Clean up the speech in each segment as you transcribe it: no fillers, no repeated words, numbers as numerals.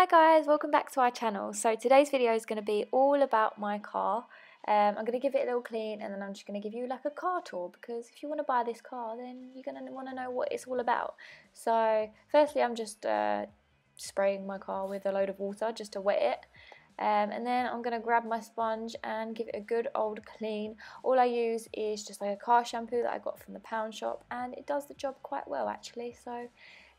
Hi guys, welcome back to our channel. So today's video is going to be all about my car. I'm going to give it a little clean and then I'm just going to give you like a car tour, because if you want to buy this car then you're going to want to know what it's all about. So firstly I'm just spraying my car with a load of water just to wet it. And then I'm going to grab my sponge and give it a good old clean. All I use is just like a car shampoo that I got from the pound shop, and it does the job quite well actually. So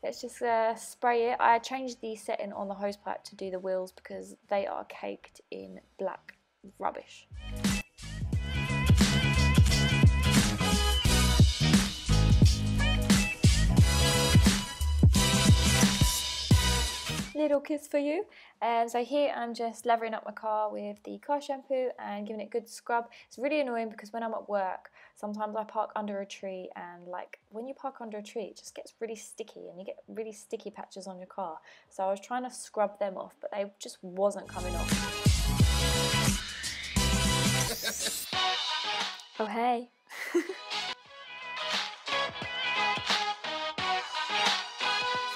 let's just spray it. I changed the setting on the hose pipe to do the wheels because they are caked in black rubbish. Little kiss for you. So here I'm just lathering up my car with the car shampoo and giving it a good scrub. It's really annoying because when I'm at work sometimes I park under a tree, and like when you park under a tree it just gets really sticky and you get really sticky patches on your car. So I was trying to scrub them off but they just wasn't coming off. Oh hey.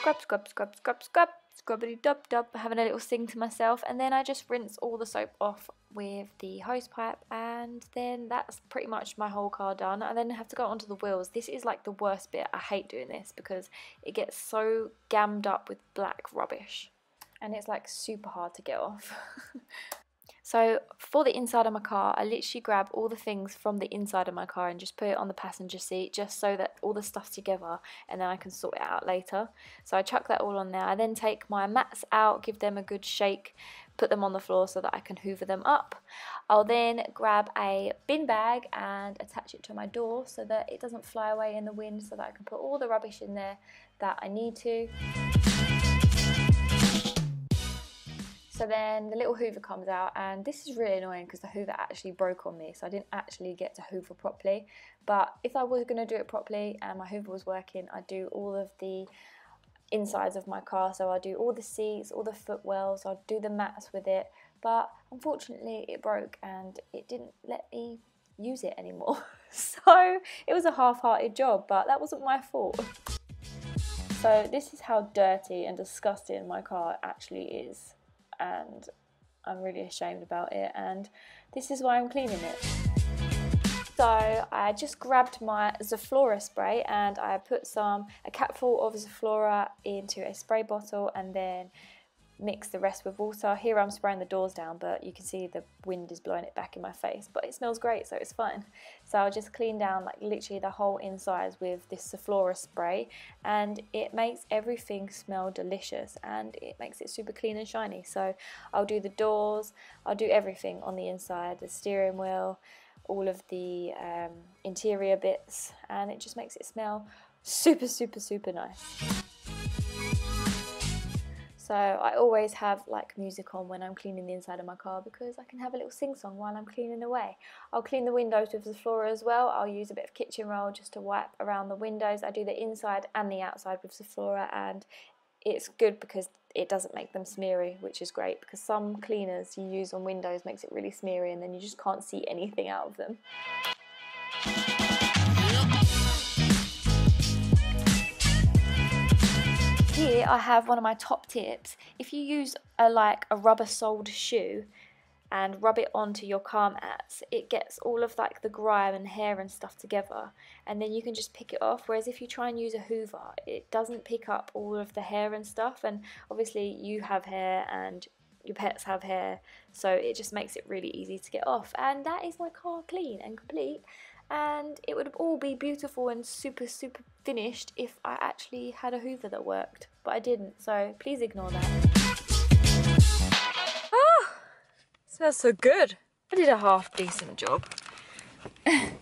Scrub, scrub, scrub, scrub, scrub. Scrubbity dub dub, having a little sing to myself, and then I just rinse all the soap off with the hose pipe, and then that's pretty much my whole car done. I then have to go onto the wheels. This is like the worst bit. I hate doing this because it gets so gammed up with black rubbish and it's like super hard to get off. So for the inside of my car, I literally grab all the things from the inside of my car and just put it on the passenger seat just so that all the stuff's together and then I can sort it out later. So I chuck that all on there. I then take my mats out, give them a good shake, put them on the floor so that I can hoover them up. I'll then grab a bin bag and attach it to my door so that it doesn't fly away in the wind, so that I can put all the rubbish in there that I need to. So then the little hoover comes out, and this is really annoying because the hoover actually broke on me, so I didn't actually get to hoover properly. But if I was going to do it properly and my hoover was working, I'd do all of the insides of my car. So I'll do all the seats, all the footwells, I'll do the mats with it, but unfortunately it broke and it didn't let me use it anymore. So it was a half-hearted job, but that wasn't my fault. So this is how dirty and disgusting my car actually is. And I'm really ashamed about it, and this is why I'm cleaning it. So I just grabbed my Zoflora spray and I put a capful of Zoflora into a spray bottle and then mix the rest with water. Here I'm spraying the doors down, but you can see the wind is blowing it back in my face, but it smells great so it's fine. So I'll just clean down like literally the whole insides with this Zoflora spray, and it makes everything smell delicious and it makes it super clean and shiny. So I'll do the doors, I'll do everything on the inside, the steering wheel, all of the interior bits, and it just makes it smell super super super nice. So I always have like music on when I'm cleaning the inside of my car because I can have a little sing-song while I'm cleaning away. I'll clean the windows with Zoflora as well. I'll use a bit of kitchen roll just to wipe around the windows. I do the inside and the outside with Zoflora, and it's good because it doesn't make them smeary, which is great, because some cleaners you use on windows makes it really smeary and then you just can't see anything out of them. Here I have one of my top tips. If you use a rubber soled shoe and rub it onto your car mats, it gets all of like the grime and hair and stuff together, and then you can just pick it off. Whereas if you try and use a hoover, it doesn't pick up all of the hair and stuff, and obviously you have hair and your pets have hair, so it just makes it really easy to get off. And that is my car clean and complete. And it would all be beautiful and super super finished if I actually had a hoover that worked, but I didn't, so please ignore that. Oh, smells so good. I did a half decent job. A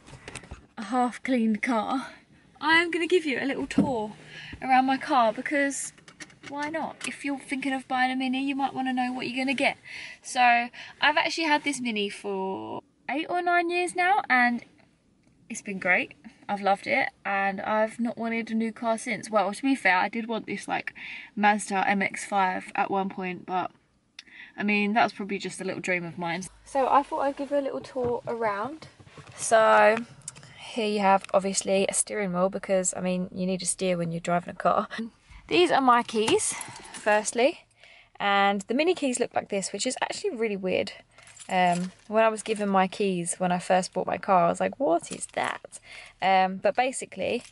half cleaned car. I'm gonna give you a little tour around my car because why not? If you're thinking of buying a Mini, you might want to know what you're gonna get. So I've actually had this Mini for 8 or 9 years now, and it's been great. I've loved it, and I've not wanted a new car since. Well, to be fair, I did want this like Mazda MX-5 at one point, but I mean that was probably just a little dream of mine. So I thought I'd give you a little tour around. So here you have obviously a steering wheel, because I mean you need to steer when you're driving a car. These are my keys firstly, And the mini keys look like this, which is actually really weird. When I was given my keys when I first bought my car, I was like, what is that? But basically,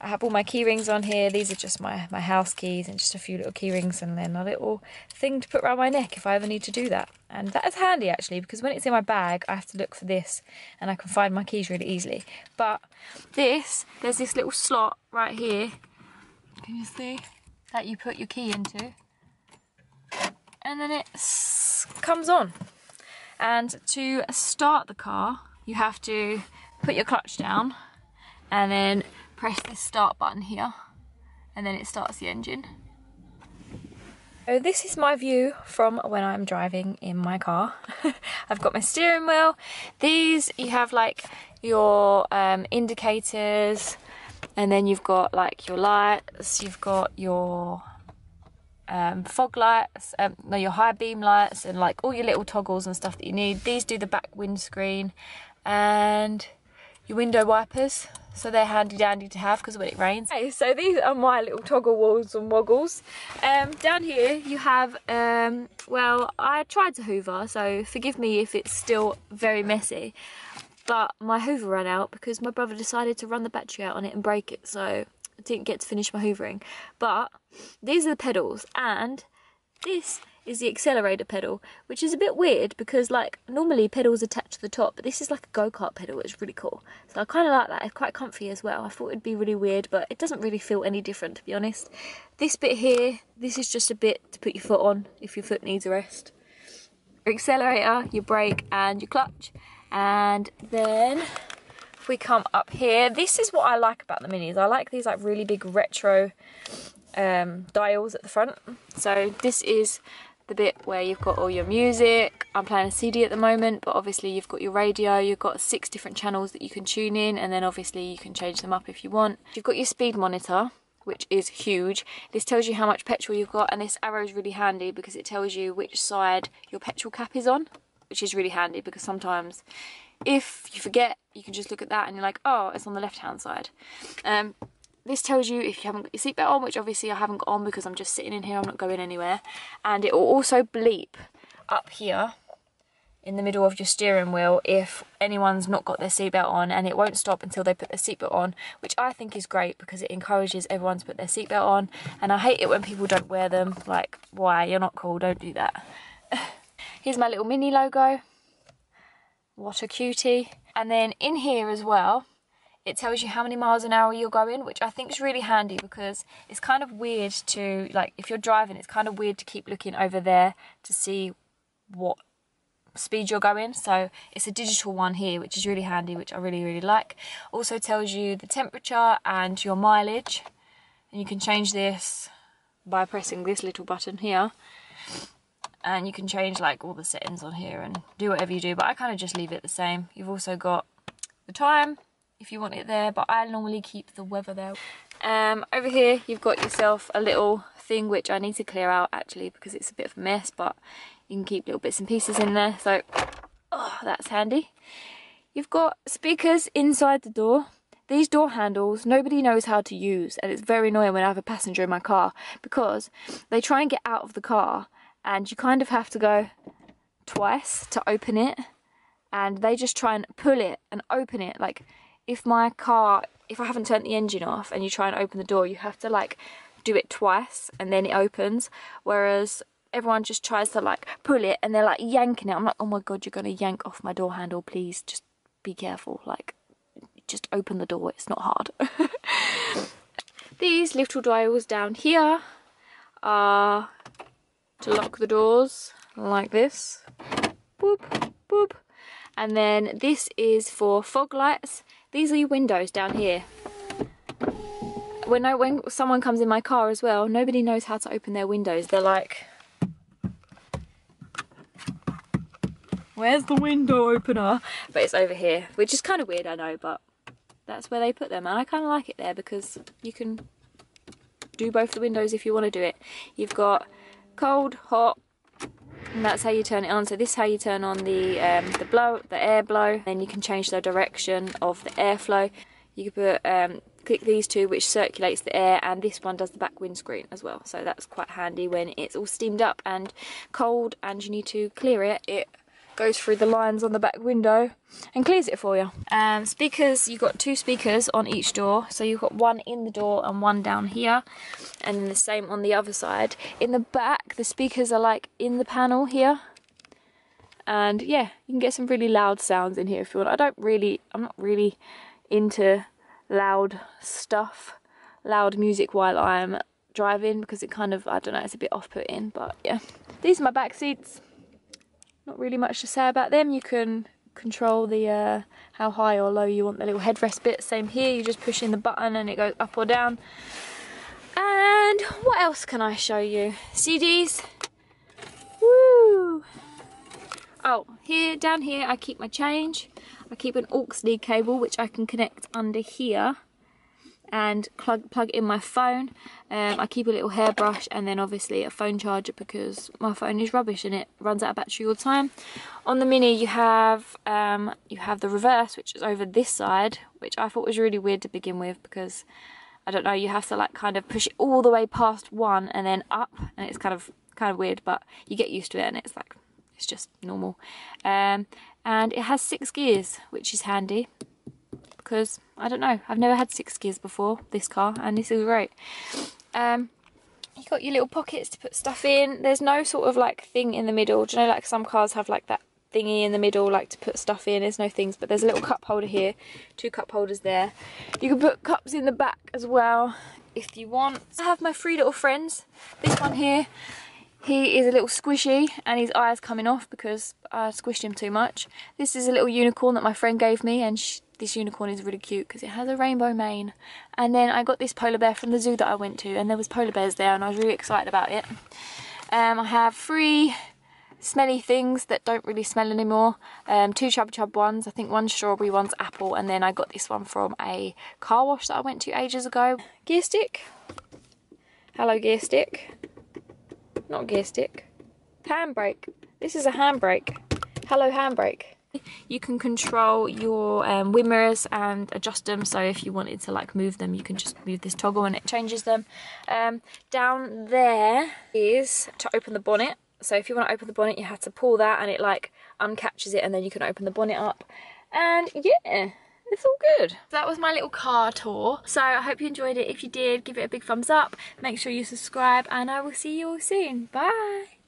I have all my key rings on here. These are just my house keys and just a few little key rings, and then a little thing to put around my neck if I ever need to do that. And that is handy, actually, because when it's in my bag, I have to look for this and I can find my keys really easily. But this, there's this little slot right here, can you see, that you put your key into, and then it comes on. And to start the car, you have to put your clutch down and then press this start button here, and then it starts the engine. So this is my view from when I'm driving in my car. I've got my steering wheel. These, you have like your indicators, and then you've got like your lights, you've got your fog lights, no, your high beam lights, and like all your little toggles and stuff that you need. These do the back windscreen and your window wipers, so they're handy dandy to have because when it rains. Okay, so these are my little toggle walls and woggles. Down here you have, well, I tried to hoover, so forgive me if it's still very messy, but my hoover ran out because my brother decided to run the battery out on it and break it, so I didn't get to finish my hoovering. But these are the pedals, and this is the accelerator pedal, which is a bit weird because like normally pedals attach to the top, but this is like a go-kart pedal, which is really cool. So I kind of like that. It's quite comfy as well. I thought it'd be really weird, but it doesn't really feel any different, to be honest. This bit here, this is just a bit to put your foot on if your foot needs a rest. Your accelerator, your brake and your clutch. And then if we come up here, this is what I like about the minis. I like these like really big retro dials at the front. So this is the bit where you've got all your music. I'm playing a CD at the moment, but obviously you've got your radio, you've got 6 different channels that you can tune in, and then obviously you can change them up if you want. You've got your speed monitor, which is huge. This tells you how much petrol you've got, and this arrow is really handy because it tells you which side your petrol cap is on, which is really handy because sometimes if you forget, you can just look at that and you're like, oh, it's on the left-hand side. This tells you if you haven't got your seatbelt on, which obviously I haven't got on because I'm just sitting in here, I'm not going anywhere. And it will also bleep up here in the middle of your steering wheel if anyone's not got their seatbelt on, and it won't stop until they put their seatbelt on, which I think is great because it encourages everyone to put their seatbelt on. And I hate it when people don't wear them. Like, why? You're not cool, don't do that. Here's my little mini logo. What a cutie. And then in here as well, it tells you how many miles an hour you're going, which I think is really handy because it's kind of weird to, like, if you're driving, it's kind of weird to keep looking over there to see what speed you're going. So it's a digital one here, which is really handy, which I really, really like. Also tells you the temperature and your mileage. And you can change this by pressing this little button here. And you can change like all the settings on here and do whatever you do, but I kind of just leave it the same. You've also got the time if you want it there, but I normally keep the weather there. Over here you've got yourself a little thing which I need to clear out actually because it's a bit of a mess, but you can keep little bits and pieces in there, so oh, that's handy. You've got speakers inside the door. These door handles, nobody knows how to use, and it's very annoying when I have a passenger in my car because they try and get out of the car and you kind of have to go twice to open it, and they just try and pull it and open it. Like if my car, if I haven't turned the engine off and you try and open the door, you have to like do it twice and then it opens, whereas everyone just tries to like pull it and they're like yanking it. I'm like, oh my god, you're gonna yank off my door handle, please just be careful, like just open the door, it's not hard. These little dials down here are to lock the doors like this, boop boop, and then this is for fog lights. These are your windows down here. When someone comes in my car as well, nobody knows how to open their windows. They're like, where's the window opener? But it's over here, which is kind of weird, I know, but that's where they put them, and I kind of like it there because you can do both the windows if you want to do it. You've got cold, hot, and that's how you turn it on. So this is how you turn on the air blow. Then you can change the direction of the airflow. You can put click these two, which circulates the air, and this one does the back windscreen as well. So that's quite handy when it's all steamed up and cold and you need to clear it. It goes through the lines on the back window and clears it for you. Speakers, you've got two speakers on each door, so you've got one in the door and one down here, and then the same on the other side. In the back, the speakers are like in the panel here. And yeah, you can get some really loud sounds in here if you want. I'm not really into loud stuff, loud music while I'm driving, because it kind of, I don't know, it's a bit off-putting, but yeah. These are my back seats. Not really much to say about them. You can control the how high or low you want the little headrest bit. Same here, you just push in the button and it goes up or down. And what else can I show you? CDs. Woo! Oh, here, down here, I keep my change. I keep an aux cable, which I can connect under here and plug in my phone. I keep a little hairbrush, and then obviously a phone charger, because my phone is rubbish and it runs out of battery all the time. On the Mini, you have the reverse, which is over this side, which I thought was really weird to begin with, because, I don't know, you have to like kind of push it all the way past one and then up, and it's kind of weird, but you get used to it and it's like, it's just normal. And it has 6 gears, which is handy, because I don't know, I've never had 6 gears before, this car, and this is great. You've got your little pockets to put stuff in. There's no sort of like thing in the middle. Do you know, like some cars have like that thingy in the middle, like to put stuff in? There's no things, but there's a little cup holder here, 2 cup holders there. You can put cups in the back as well if you want. I have my 3 little friends. This one here, he is a little squishy and his eye's coming off because I squished him too much. This is a little unicorn that my friend gave me, and this unicorn is really cute because it has a rainbow mane. And then I got this polar bear from the zoo that I went to, and there was polar bears there and I was really excited about it. I have 3 smelly things that don't really smell anymore. 2 chub chub ones, I think one's strawberry, one's apple, and then I got this one from a car wash that I went to ages ago. Gear stick. Hello, gear stick. Not gear stick. Handbrake. This is a handbrake. Hello, handbrake. You can control your wind mirrors and adjust them, so if you wanted to like move them, you can just move this toggle and it changes them. Down there is to open the bonnet, so if you want to open the bonnet you have to pull that and it like uncatches it, and then you can open the bonnet up. And yeah, it's all good. So that was my little car tour. So I hope you enjoyed it. If you did, give it a big thumbs up. Make sure you subscribe, and I will see you all soon. Bye.